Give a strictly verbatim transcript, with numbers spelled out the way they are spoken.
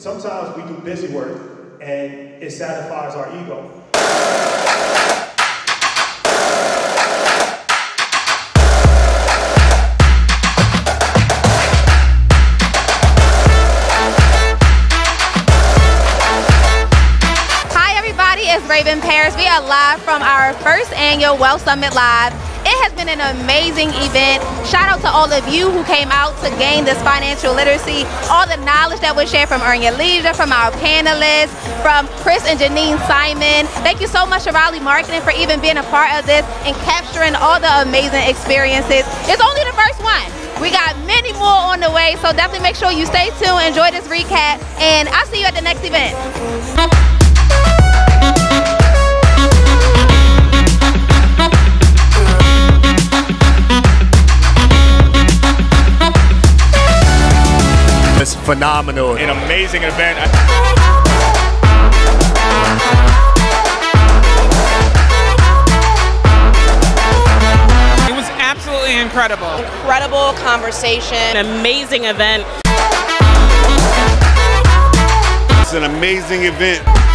Sometimes we do busy work and it satisfies our ego. Hi everybody, it's Raven Paris. We are live from our first annual Wealth Summit Live. It has been an amazing event. Shout out to all of you who came out to gain this financial literacy. All the knowledge that was shared from Earn Your Leisure, from our panelists, from Chris and Janine Simon. Thank you so much to Raleigh Marketing for even being a part of this and capturing all the amazing experiences. It's only the first one. We got many more on the way, so definitely make sure you stay tuned, enjoy this recap, and I'll see you at the next event. It's phenomenal. An amazing event. It was absolutely incredible. Incredible conversation. An amazing event. It's an amazing event.